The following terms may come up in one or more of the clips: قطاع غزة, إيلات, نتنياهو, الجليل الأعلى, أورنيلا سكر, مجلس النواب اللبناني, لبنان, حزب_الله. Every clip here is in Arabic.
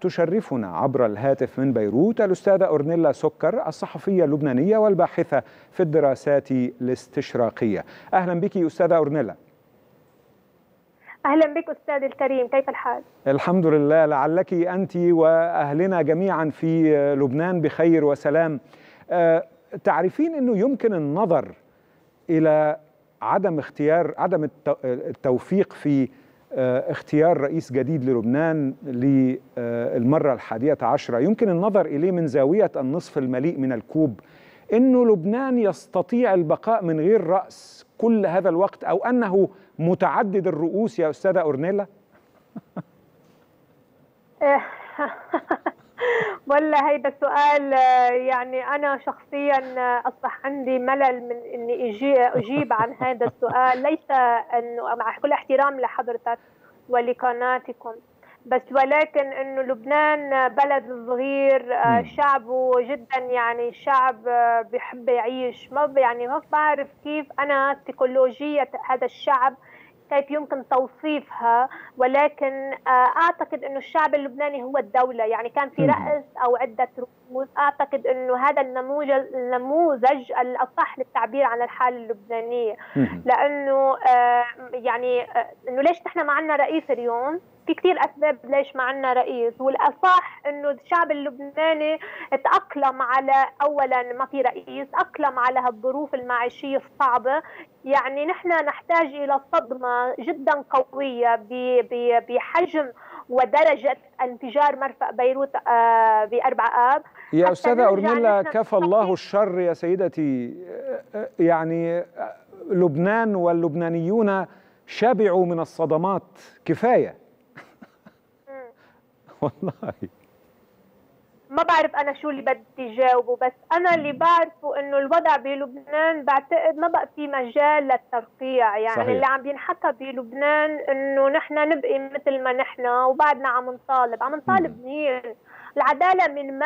تشرفنا عبر الهاتف من بيروت الأستاذة أورنيلا سكر، الصحفية اللبنانية والباحثة في الدراسات الاستشراقية. أهلا بك أستاذة أورنيلا. أهلا بك أستاذ الكريم، كيف الحال؟ الحمد لله، لعلك أنت وأهلنا جميعا في لبنان بخير وسلام. تعرفين أنه يمكن النظر إلى عدم التوفيق في اختيار رئيس جديد للبنان للمرة ال11، يمكن النظر إليه من زاوية النصف المليء من الكوب، إنه لبنان يستطيع البقاء من غير رأس كل هذا الوقت، أو أنه متعدد الرؤوس يا أستاذة أورنيلا؟ والله هيدا السؤال، يعني أنا شخصيا أصبح عندي ملل من إني أجيب عن هذا السؤال، ليس إنه مع كل احترام لحضرتك ولقناتكم، بس ولكن إنه لبنان بلد صغير، شعبه جدا يعني شعب بيحب يعيش، ما بعرف كيف أنا تكنولوجية هذا الشعب كيف يمكن توصيفها، ولكن أعتقد أنه الشعب اللبناني هو الدولة، يعني كان في رأس أو عدة رؤوس. أعتقد أنه هذا النموذج الأصح للتعبير عن الحالة اللبنانية، لأنه يعني أنه ليش نحن ما عندنا رئيس اليوم؟ في كثير أسباب ليش ما عندنا رئيس، والأصح أنه الشعب اللبناني تأقلم على، أولا ما في رئيس، تأقلم على هالظروف المعيشية الصعبة. يعني نحن نحتاج إلى صدمة جدا قوية بحجم ودرجة انفجار مرفأ بيروت بأربع آب. يا أستاذة أورنيلا، كفى الله الشر يا سيدتي، يعني لبنان واللبنانيون شبعوا من الصدمات كفاية. والله ما بعرف أنا شو اللي بدي جاوبه، بس أنا اللي بعرفه إنه الوضع بلبنان بعتقد ما بقى في مجال للترقيع، يعني صحيح. اللي عم بينحكى بلبنان إنه نحن نبقي مثل ما نحن، وبعدنا عم نطالب مين؟ العدالة من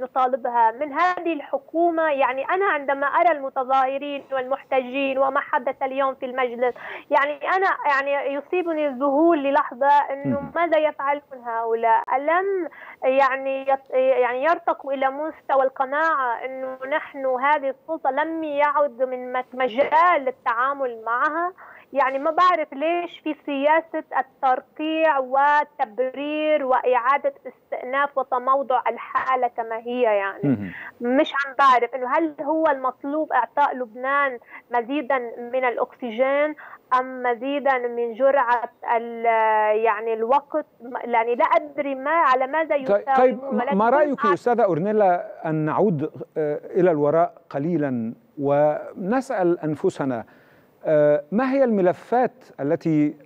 نطالبها؟ من هذه الحكومة؟ يعني أنا عندما أرى المتظاهرين والمحتجين وما حدث اليوم في المجلس، يعني أنا يعني يصيبني الذهول للحظة إنه ماذا يفعلون هؤلاء؟ ألم يعني يرتقوا إلى مستوى القناعة إنه نحن هذه السلطة لم يعد من مجال للتعامل معها؟ يعني ما بعرف ليش في سياسة الترقيع والتبرير وإعادة استئناف وتموضع الحالة كما هي، يعني مش عم بعرف إنه هل هو المطلوب إعطاء لبنان مزيدا من الأكسجين أم مزيدا من جرعة يعني الوقت، يعني لا أدري ما على ماذا يساوي. طيب ما رأيك أستاذة أورنيلا أن نعود إلى الوراء قليلا ونسأل أنفسنا ما هي الملفات التي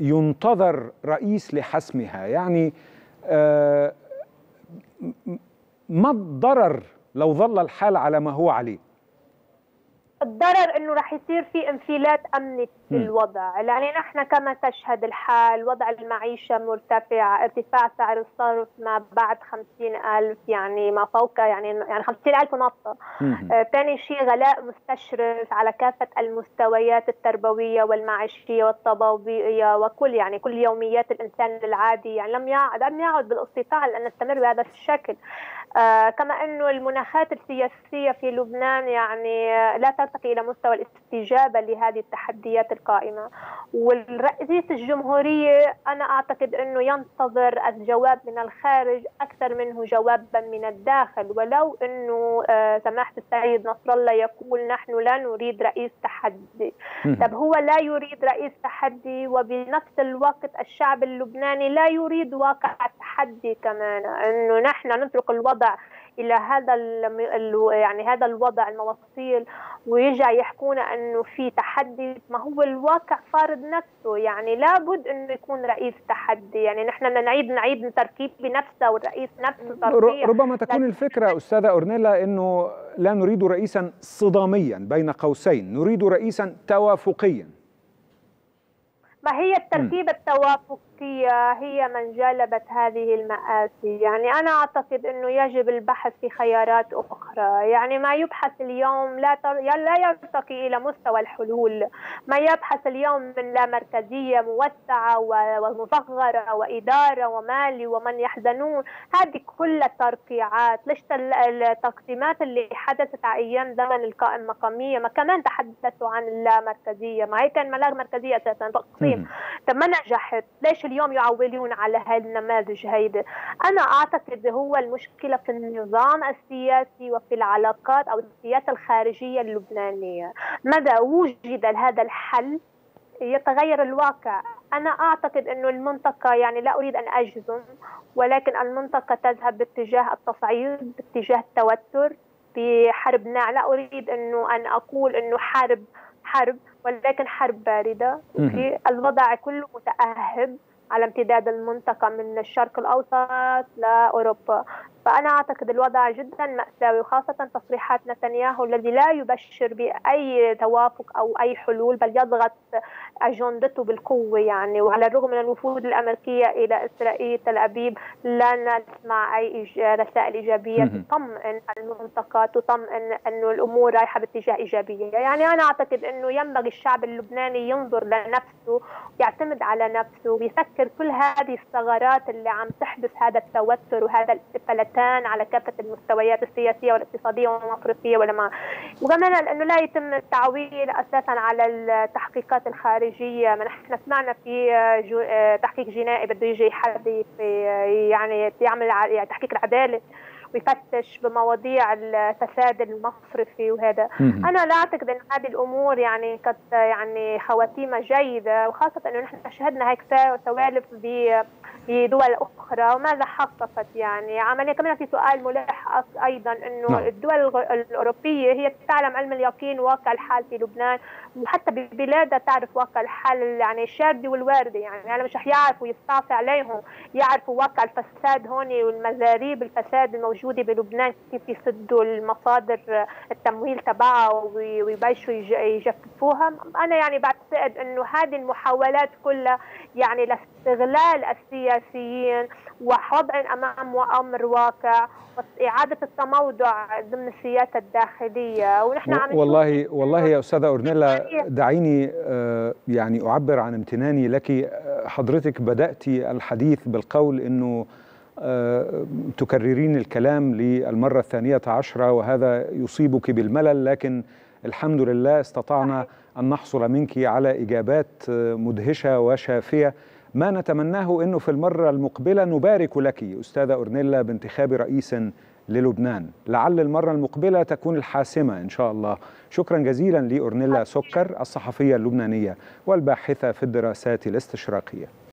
ينتظر رئيس لحسمها؟ يعني ما الضرر لو ظل الحال على ما هو عليه؟ الضرر انه رح يصير في انفلات امني في الوضع، يعني نحن كما تشهد الحال وضع المعيشه مرتفع، ارتفاع سعر الصرف ما بعد 50,000 يعني ما فوق، يعني 50,000 ونص. ثاني شيء غلاء مستشرف على كافه المستويات التربويه والمعيشيه والطبابيه وكل يعني كل يوميات الانسان العادي، يعني لم يعد بالاستطاعه ان نستمر بهذا الشكل. كما انه المناخات السياسيه في لبنان يعني لا ترتقي إلى مستوى الاستجابة لهذه التحديات القائمة، والرئيس الجمهورية أنا أعتقد أنه ينتظر الجواب من الخارج أكثر منه جوابا من الداخل، ولو أنه سماحة السيد نصر الله يقول نحن لا نريد رئيس تحدي. طب هو لا يريد رئيس تحدي، وبنفس الوقت الشعب اللبناني لا يريد واقع تحدي كمان، أنه نحن نترك الوضع إلى هذا يعني هذا الوضع الموصيل، ويجي يحكونا أنه في تحدي. ما هو الواقع فارض نفسه، يعني لابد أنه يكون رئيس تحدي، يعني نحن نعيد تركيب بنفسه والرئيس نفسه تركيب. ربما تكون الفكرة أستاذة أورنيلا أنه لا نريد رئيسا صداميا بين قوسين، نريد رئيسا توافقيا. ما هي التركيبة التوافقية الروسية هي من جلبت هذه المآسي. يعني أنا أعتقد أنه يجب البحث في خيارات أخرى. يعني ما يبحث اليوم لا يرتقي إلى مستوى الحلول. ما يبحث اليوم من لا مركزية موسعة ومصغرة وإدارة ومالي ومن يحزنون، هذه كل الترقيعات. ليش التقسيمات اللي حدثت على أيام زمن القائمة المقامية ما كمان تحدثوا عن اللامركزية؟ ما هي كان لا مركزية أساسا تقسيم. طب ما نجحت، ليش اليوم يعولون على هذا النماذج هيدا؟ أنا أعتقد هو المشكلة في النظام السياسي وفي العلاقات أو السياسة الخارجية اللبنانية. مدى وجد هذا الحل يتغير الواقع. أنا أعتقد أنه المنطقة، يعني لا أريد أن أجزم، ولكن المنطقة تذهب باتجاه التصعيد، باتجاه التوتر، بحرب ناعمة. لا أريد أنه أن أقول أنه حرب، ولكن حرب باردة. الوضع كله متأهب على امتداد المنطقة من الشرق الأوسط لأوروبا. فأنا أعتقد الوضع جدا مأساوي، وخاصة تصريحات نتنياهو الذي لا يبشر بأي توافق أو أي حلول، بل يضغط أجندته بالقوة. يعني وعلى الرغم من الوفود الأمريكية إلى إسرائيل تل أبيب لا نسمع أي رسائل إيجابية تطمئن المنطقة، تطمئن أنه الأمور رايحة باتجاه إيجابية. يعني أنا أعتقد أنه ينبغي الشعب اللبناني ينظر لنفسه، يعتمد على نفسه، ويفكر كل هذه الثغرات اللي عم تحدث هذا التوتر وهذا الفلتان على كافة المستويات السياسية والاقتصادية والمصرفية وكمان أنه لا يتم التعويل أساسا على التحقيقات الخارجية. ما نحن سمعنا في تحقيق جنائي بده يجي حد يعني يعمل تحقيق العدالة ويفتش بمواضيع الفساد المصرفي وهذا. أنا لا أعتقد أن هذه الأمور يعني قد يعني خواتيمة جيدة، وخاصة أنه نحن شهدنا هيك سوالف بدول أخرى وماذا حققت. يعني عمليا كمان في سؤال ملح أيضا أنه الدول الأوروبية هي تعلم علم اليقين واقع الحال في لبنان، وحتى ببلادها تعرف واقع الحال يعني الشاردي والواردي. يعني مش رح يعرفوا يستعصي عليهم، يعرفوا واقع الفساد هوني والمزاريب الفساد الموجودة موجودة بلبنان، كيف يسدوا المصادر التمويل تبعها ويبيشوا يجففوها. أنا يعني بعتقد أنه هذه المحاولات كلها يعني لاستغلال السياسيين ووضع أمام أمر واقع وإعادة التموضع ضمن السياسة الداخلية. ونحن عم والله يا أستاذة أورنيلا، دعيني يعني أعبر عن امتناني لك. حضرتك بدأت الحديث بالقول أنه تكررين الكلام للمرة 12، وهذا يصيبك بالملل، لكن الحمد لله استطعنا أن نحصل منك على إجابات مدهشة وشافية. ما نتمناه أنه في المرة المقبلة نبارك لك أستاذة أورنيلا بانتخاب رئيس للبنان، لعل المرة المقبلة تكون الحاسمة إن شاء الله. شكرا جزيلا لأورنيلا سكر، الصحفية اللبنانية والباحثة في الدراسات الاستشراقية.